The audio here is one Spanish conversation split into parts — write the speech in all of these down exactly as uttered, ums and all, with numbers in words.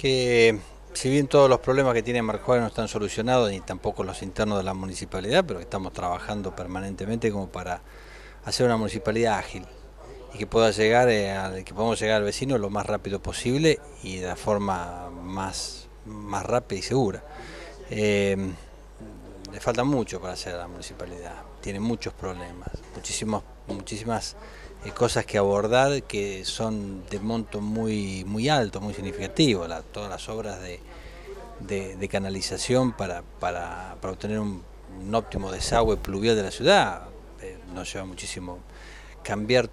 que si bien todos los problemas que tiene Marcos Juárez no están solucionados, ni tampoco los internos de la municipalidad, pero que estamos trabajando permanentemente como para hacer una municipalidad ágil y que pueda llegar eh, al, que podamos llegar al vecino lo más rápido posible y de la forma más, más rápida y segura. Eh, le falta mucho para hacer a la municipalidad, tiene muchos problemas, muchísimos, muchísimas eh, cosas que abordar que son de monto muy, muy alto, muy significativo, la, todas las obras de, de, de canalización para, para, para obtener un, un óptimo desagüe pluvial de la ciudad, eh, nos lleva muchísimo. Cambiar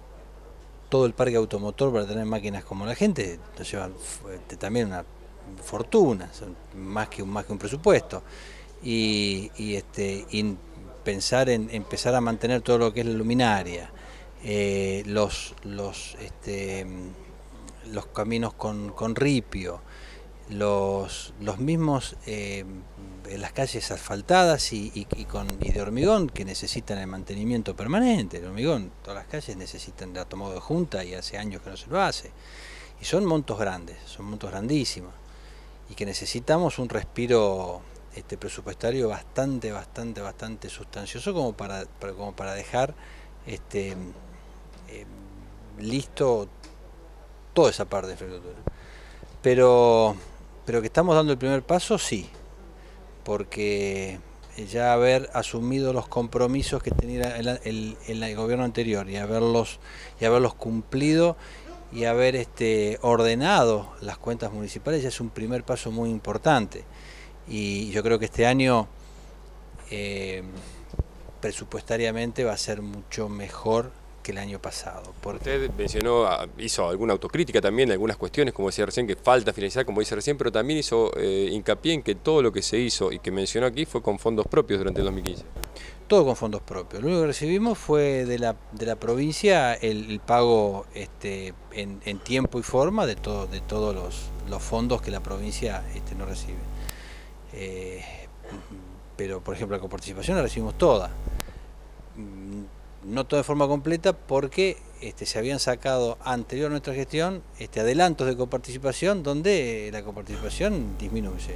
todo el parque automotor para tener máquinas como la gente, nos lleva eh, también una fortuna, son más que un, más que un presupuesto. Y, y, este, y pensar en empezar a mantener todo lo que es la luminaria, eh, los, los, este, los caminos con, con ripio, los, los mismos, eh, las calles asfaltadas y, y, y, con, y de hormigón que necesitan el mantenimiento permanente. El hormigón, todas las calles necesitan el tomado de junta y hace años que no se lo hace. Y son montos grandes, son montos grandísimos y que necesitamos un respiro este presupuestario bastante, bastante, bastante sustancioso como para, para, como para dejar este, eh, listo toda esa parte de infraestructura. Pero, pero que estamos dando el primer paso, sí, porque ya haber asumido los compromisos que tenía el, el, el gobierno anterior y haberlos, y haberlos cumplido y haber este, ordenado las cuentas municipales ya es un primer paso muy importante. Y yo creo que este año eh, presupuestariamente va a ser mucho mejor que el año pasado. Porque... Usted mencionó, hizo alguna autocrítica también de algunas cuestiones, como decía recién, que falta financiar, como dice recién, pero también hizo eh, hincapié en que todo lo que se hizo y que mencionó aquí fue con fondos propios durante el dos mil quince. Todo con fondos propios. Lo único que recibimos fue de la, de la provincia el, el pago este, en, en tiempo y forma de, todo, de todos los, los fondos que la provincia este, no recibe. Eh, pero por ejemplo la coparticipación la recibimos toda, no toda de forma completa porque este, se habían sacado anterior a nuestra gestión este, adelantos de coparticipación donde la coparticipación disminuye,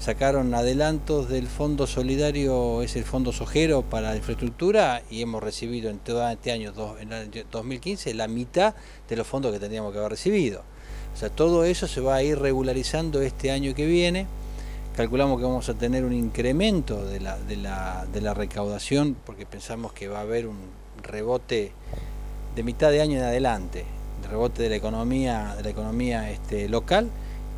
sacaron adelantos del fondo solidario, es el fondo sojero para la infraestructura y hemos recibido en todo este año, en el dos mil quince, la mitad de los fondos que teníamos que haber recibido, o sea todo eso se va a ir regularizando este año que viene. Calculamos que vamos a tener un incremento de la, de, la, de la recaudación porque pensamos que va a haber un rebote de mitad de año en adelante, el rebote de la economía, de la economía este, local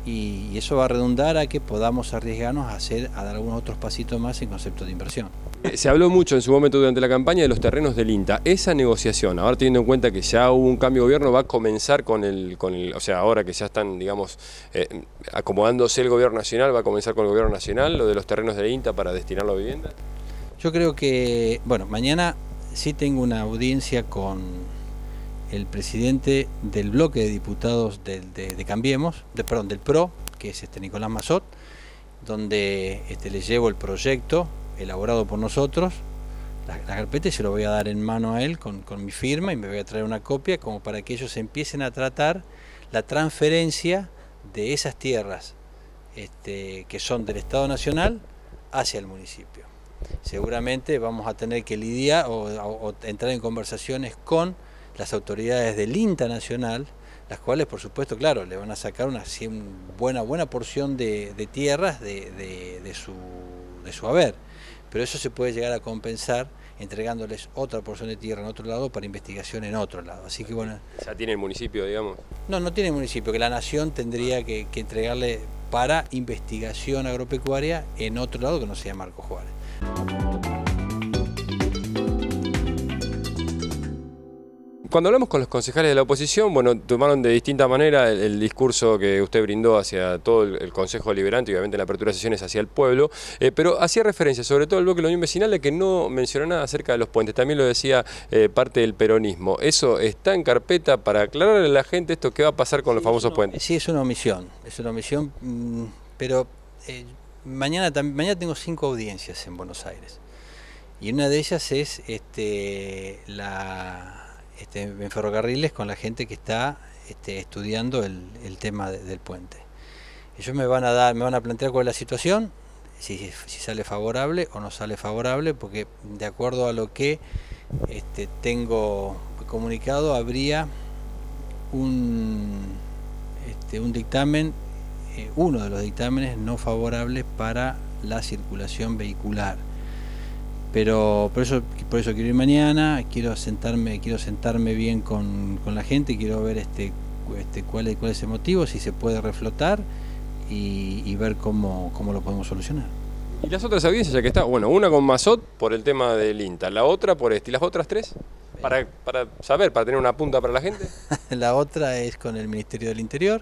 y, y eso va a redundar a que podamos arriesgarnos a, hacer, a dar algunos otros pasitos más en concepto de inversión. Se habló mucho en su momento durante la campaña de los terrenos del INTA. Esa negociación, ahora teniendo en cuenta que ya hubo un cambio de gobierno, va a comenzar con el, con el o sea, ahora que ya están, digamos, eh, acomodándose el gobierno nacional, va a comenzar con el gobierno nacional, lo de los terrenos del INTA para destinarlo a vivienda. Yo creo que, bueno, mañana sí tengo una audiencia con el presidente del bloque de diputados de, de, de Cambiemos, de, perdón, del P R O, que es este Nicolás Massot, donde este, le llevo el proyecto elaborado por nosotros, la, la carpeta, y se lo voy a dar en mano a él con, con mi firma y me voy a traer una copia como para que ellos empiecen a tratar la transferencia de esas tierras este, que son del Estado Nacional hacia el municipio. Seguramente vamos a tener que lidiar o, o, o entrar en conversaciones con las autoridades del INTA Nacional, las cuales, por supuesto, claro, le van a sacar una buena, buena porción de, de tierras de, de, de, su, de su haber. Pero eso se puede llegar a compensar entregándoles otra porción de tierra en otro lado para investigación en otro lado. Así que bueno. ¿Ya tiene el municipio, digamos? No, no tiene el municipio, que la nación tendría que, que entregarle para investigación agropecuaria en otro lado que no sea Marcos Juárez. Cuando hablamos con los concejales de la oposición, bueno, tomaron de distinta manera el, el discurso que usted brindó hacia todo el, el Consejo Deliberante, obviamente en la apertura de sesiones hacia el pueblo, eh, pero hacía referencia, sobre todo al bloque de la Unión Vecinal, de que no mencionó nada acerca de los puentes, también lo decía eh, parte del peronismo. ¿Eso está en carpeta para aclararle a la gente esto que va a pasar con sí, los famosos no, puentes? Sí, es una omisión, es una omisión, pero eh, mañana, mañana tengo cinco audiencias en Buenos Aires, y una de ellas es este, la... Este, en ferrocarriles con la gente que está este, estudiando el, el tema de, del puente. Ellos me van a dar, me van a plantear cuál es la situación, si, si sale favorable o no sale favorable, porque de acuerdo a lo que este, tengo comunicado, habría un, este, un dictamen, eh, uno de los dictámenes no favorables para la circulación vehicular. Pero por eso, por eso quiero ir mañana, quiero sentarme, quiero sentarme bien con, con la gente, quiero ver este, este cuál, es, cuál es el motivo, si se puede reflotar y, y ver cómo, cómo lo podemos solucionar. ¿Y las otras audiencias ya que está? Bueno, una con Massot por el tema del INTA, la otra por este, ¿y las otras tres? Para, para saber, para tener una punta para la gente. La otra es con el Ministerio del Interior,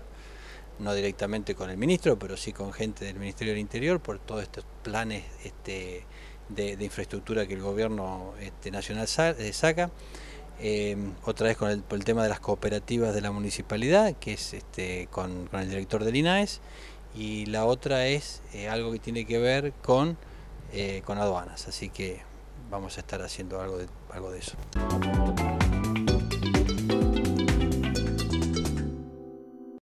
no directamente con el ministro, pero sí con gente del Ministerio del Interior por todos estos planes este, de, de infraestructura que el gobierno este, nacional saca. Eh, otra vez con el, por el tema de las cooperativas de la municipalidad, que es este, con, con el director del INAES, y la otra es eh, algo que tiene que ver con, eh, con aduanas, así que vamos a estar haciendo algo de, algo de eso.